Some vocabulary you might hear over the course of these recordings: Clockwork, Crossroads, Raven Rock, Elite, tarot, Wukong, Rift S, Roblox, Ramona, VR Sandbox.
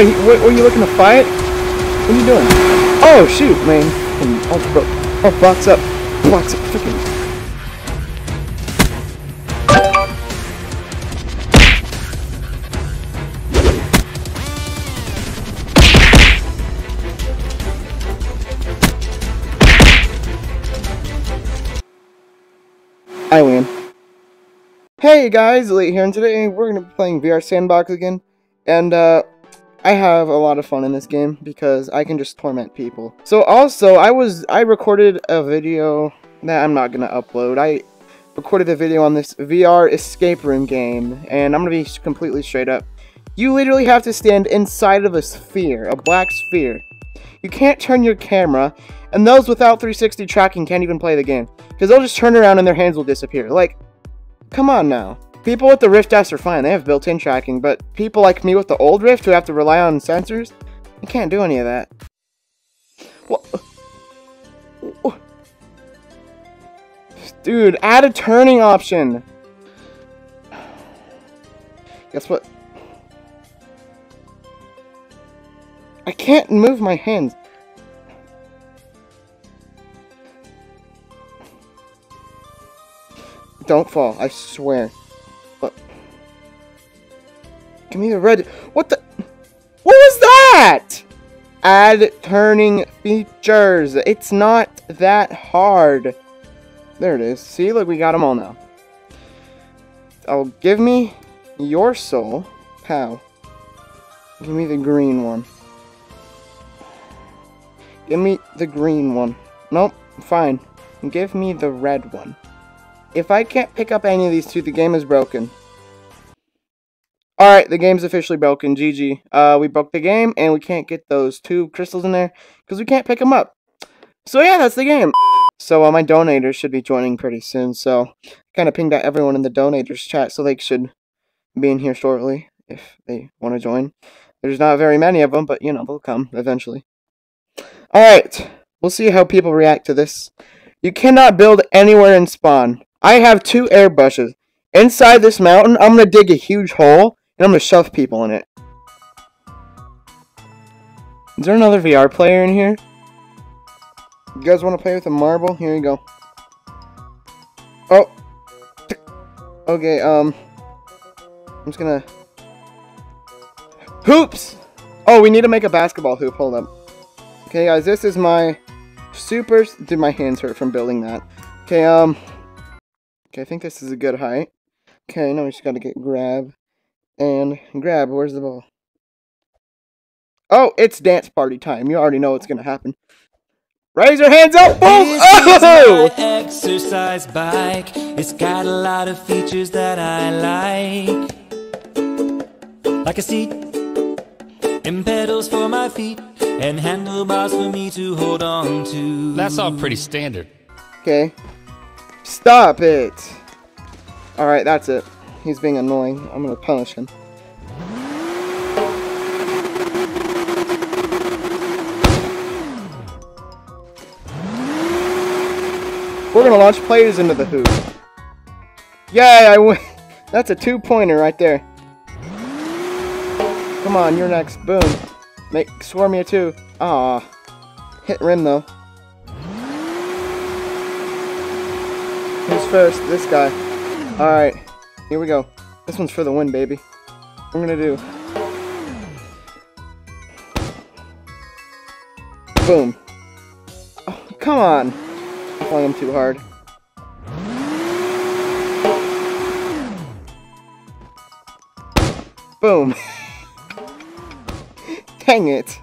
Oh, were you looking to fight? What are you doing? Oh, shoot, man. Oh, box up. Box up, freaking. I win. Hey guys, Elite here, and today we're going to be playing VR Sandbox again, and I have a lot of fun in this game because I can just torment people. So also, I recorded a video that I'm not going to upload. I recorded a video on this VR escape room game, and I'm going to be completely straight up. You literally have to stand inside of a sphere, a black sphere. You can't turn your camera, and those without 360 tracking can't even play the game, because they'll just turn around and their hands will disappear. Like, come on now. People with the Rift S are fine, they have built-in tracking, but people like me with the old Rift who have to rely on sensors, I can't do any of that. What? Dude, add a turning option! Guess what? I can't move my hands. Don't fall, I swear. Look. Give me the red. What the? What was that? Add turning features. It's not that hard. There it is. See, look, we got them all now. Oh, give me your soul. How? Give me the green one. Give me the green one. Nope, fine. Give me the red one. If I can't pick up any of these two, the game is broken. Alright, the game's officially broken. GG. We broke the game, and we can't get those two crystals in there, because we can't pick them up. So yeah, that's the game. So my donators should be joining pretty soon, so I kind of pinged out everyone in the donators chat, so they should be in here shortly, if they want to join. There's not very many of them, but you know, they'll come eventually. Alright, we'll see how people react to this. You cannot build anywhere in spawn. I have two airbrushes. Inside this mountain, I'm going to dig a huge hole, and I'm going to shove people in it. Is there another VR player in here? You guys want to play with a marble? Here you go. Oh. Okay, I'm just going to... Hoops! Oh, we need to make a basketball hoop. Hold up. Okay, guys, this is my super... Dude, my hands hurt from building that. Okay, okay, I think this is a good height. Okay, now we just gotta get grab. And grab, where's the ball? Oh, it's dance party time. You already know what's gonna happen. Raise your hands up, boom! Oh! This is my exercise bike. It's got a lot of features that I like. Like a seat, and pedals for my feet. And handlebars for me to hold on to. That's all pretty standard. Okay. Stop it! Alright, that's it. He's being annoying. I'm gonna punish him. We're gonna launch players into the hoop. Yay, I win! That's a two-pointer right there. Come on, you're next. Boom. Make swarm you too. Ah, hit rim though. Who's first? This guy. All right, here we go. This one's for the win, baby. What I'm gonna do? Boom. Oh, come on! I'm playing him too hard. Boom. Dang it.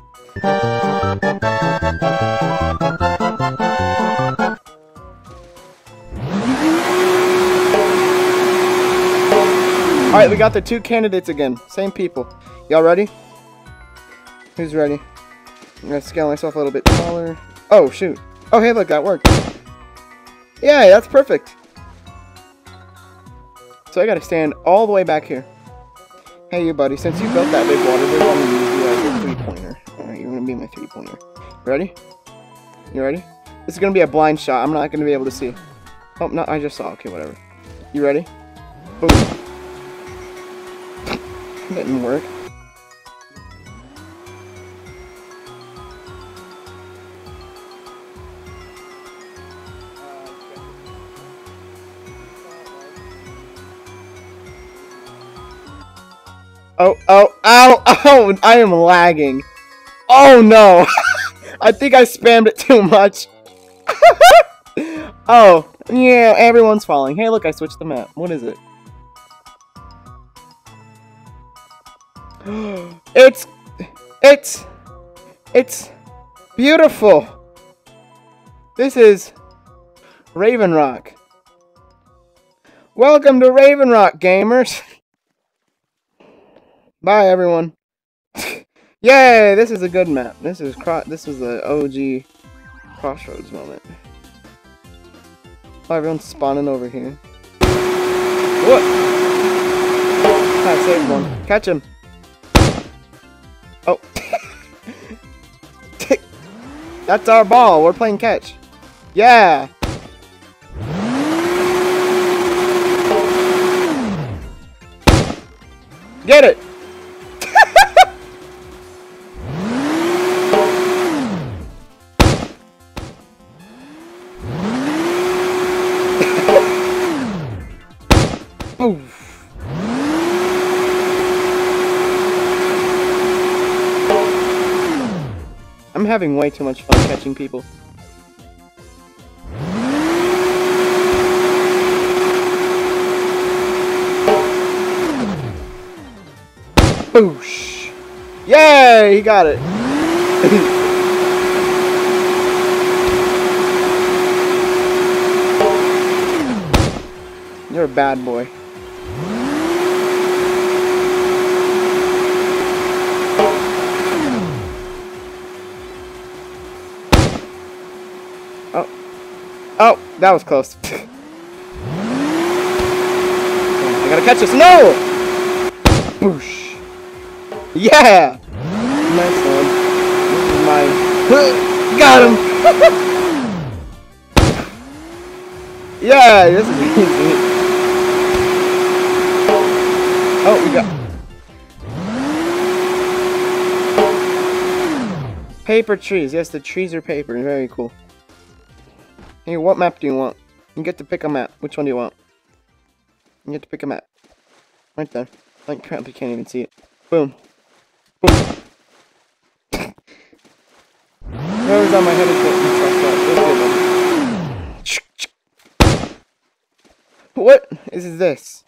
Alright, we got the two candidates again. Same people. Y'all ready? Who's ready? I'm gonna scale myself a little bit taller. Oh, shoot. Oh, hey, look, that worked. Yeah, that's perfect. So I gotta stand all the way back here. Hey, you buddy, since you built that big water, they're going to use you as your three-pointer. Alright, you're going to be my three-pointer. Ready? You ready? This is going to be a blind shot. I'm not going to be able to see. Oh, no, I just saw. Okay, whatever. You ready? Boom. Didn't work. Oh, oh, ow, ow! I am lagging. Oh no! I think I spammed it too much. Oh, yeah, everyone's falling. Hey, look, I switched the map. What is it? It's beautiful. This is Raven Rock. Welcome to Raven Rock, gamers. Bye, everyone. Yay! This is a good map. This is the OG Crossroads moment. Oh, everyone's spawning over here. What? I saved one. Catch him. Oh. That's our ball. We're playing catch. Yeah. Get it. I'm having way too much fun catching people. Boosh! Yay! He got it! You're a bad boy. Oh, that was close. I gotta catch this. No! Boosh. Yeah! Nice one. This is mine. Got him! Yeah, this is easy. Oh, we got... paper trees. Yes, the trees are paper. Very cool. Hey, what map do you want? You get to pick a map. Which one do you want? You get to pick a map. Right there. Like, crap, you can't even see it. Boom. Boom. Whoever's on my head is getting fucked up. What is this?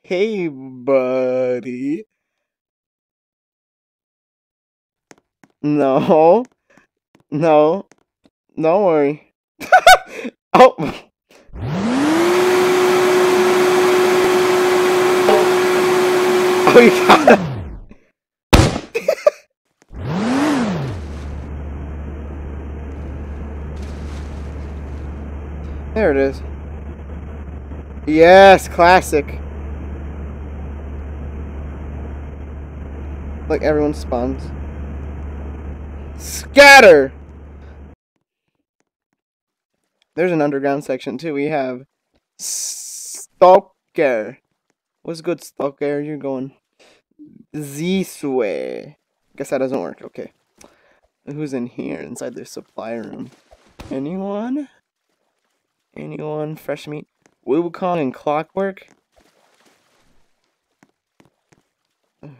Hey, buddy. No, no, don't worry. Oh, oh, you got it. There it is. Yes, classic. Look, everyone spawns. Scatter! There's an underground section too. We have Stalker. What's good, Stalker? You're going this way. Guess that doesn't work. Okay. Who's in here? Inside their supply room. Anyone? Anyone? Fresh meat? Wukong and Clockwork?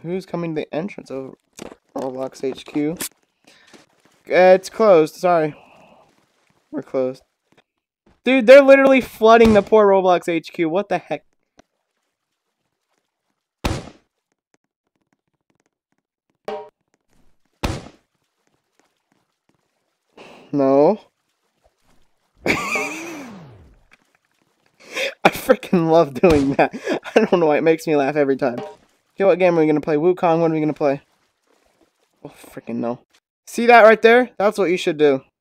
Who's coming to the entrance of Roblox HQ? It's closed. Sorry. We're closed. Dude, they're literally flooding the poor Roblox HQ. What the heck? No. I freaking love doing that. I don't know why. It makes me laugh every time. Okay, what game are we going to play? Wukong, what are we going to play? Oh, freaking no. See that right there? That's what you should do.